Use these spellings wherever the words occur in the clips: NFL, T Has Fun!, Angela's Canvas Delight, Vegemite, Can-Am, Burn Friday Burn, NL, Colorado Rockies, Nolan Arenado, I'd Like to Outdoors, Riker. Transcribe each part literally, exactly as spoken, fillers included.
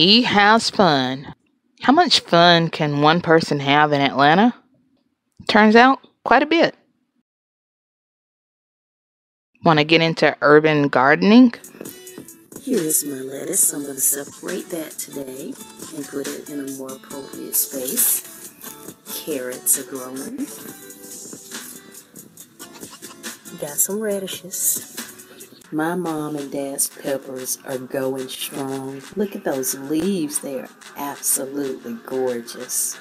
T Has Fun. How much fun can one person have in Atlanta? Turns out, quite a bit. Want to get into urban gardening? Here is my lettuce. I'm going to separate that today and put it in a more appropriate space. Carrots are growing. Got some radishes. My mom and dad's peppers are going strong. Look at those leaves. They are absolutely gorgeous.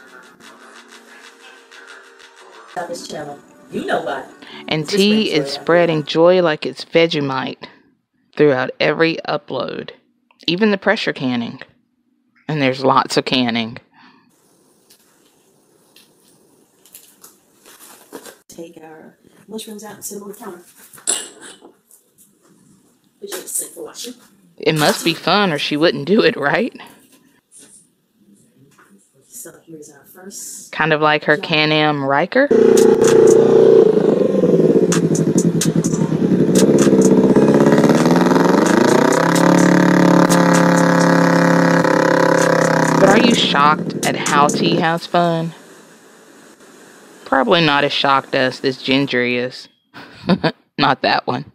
This channel, you know why. And T is spreading joy like it's Vegemite throughout every upload, even the pressure canning. And there's lots of canning. Take our mushrooms out and sit on the counter. It must be fun, or she wouldn't do it, right? So here's our first. Kind of like her Can-Am Riker. But are you shocked at how T Has Fun? Probably not as shocked as this ginger is. Not that one.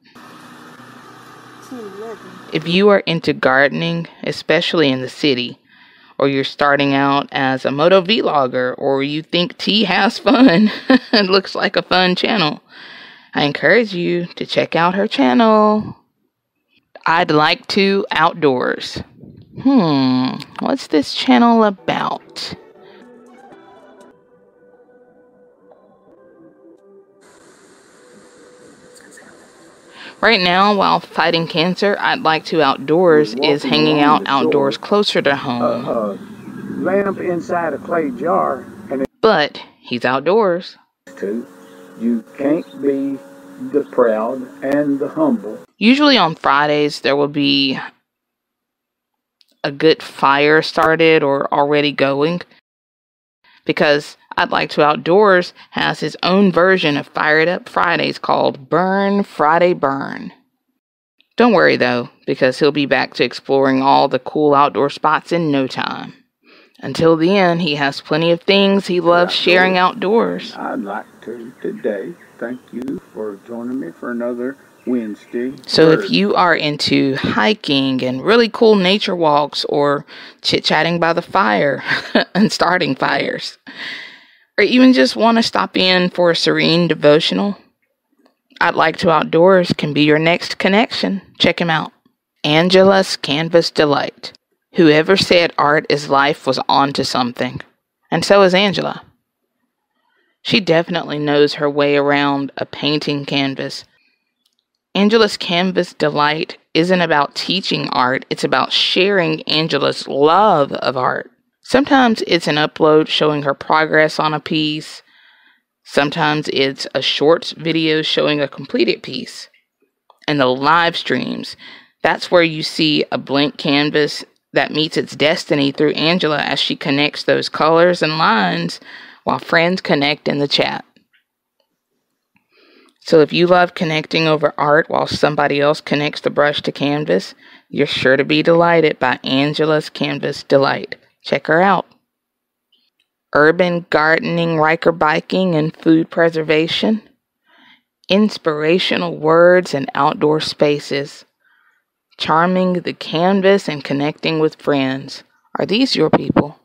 If you are into gardening, especially in the city, or you're starting out as a moto vlogger, or you think T Has Fun and looks like a fun channel, I encourage you to check out her channel. I'd Like to Outdoors. Hmm, what's this channel about? Right now, while fighting cancer, I'd Like to Outdoors is hanging out outdoors closer to home. Uh, uh, lamp inside a clay jar. And but he's outdoors. You can't be the proud and the humble. Usually on Fridays, there will be a good fire started or already going, because I'd Like to Outdoors has his own version of Fire It Up Fridays called Burn Friday Burn. Don't worry though, because he'll be back to exploring all the cool outdoor spots in no time. Until then, he has plenty of things he loves sharing outdoors. I'd like to today. Thank you for joining me for another Wednesday. So if you are into hiking and really cool nature walks, or chit-chatting by the fire and starting fires, or even just want to stop in for a serene devotional, I'd Like to Outdoors can be your next connection. Check him out. Angela's Canvas Delight. Whoever said art is life was onto something. And so is Angela. She definitely knows her way around a painting canvas. Angela's Canvas Delight isn't about teaching art. It's about sharing Angela's love of art. Sometimes it's an upload showing her progress on a piece. Sometimes it's a short video showing a completed piece. And the live streams, that's where you see a blank canvas that meets its destiny through Angela as she connects those colors and lines while friends connect in the chat. So if you love connecting over art while somebody else connects the brush to canvas, you're sure to be delighted by Angela's Canvas Delight. Check her out. Urban gardening, Riker biking, and food preservation. Inspirational words and outdoor spaces. Charming the canvas and connecting with friends. Are these your people?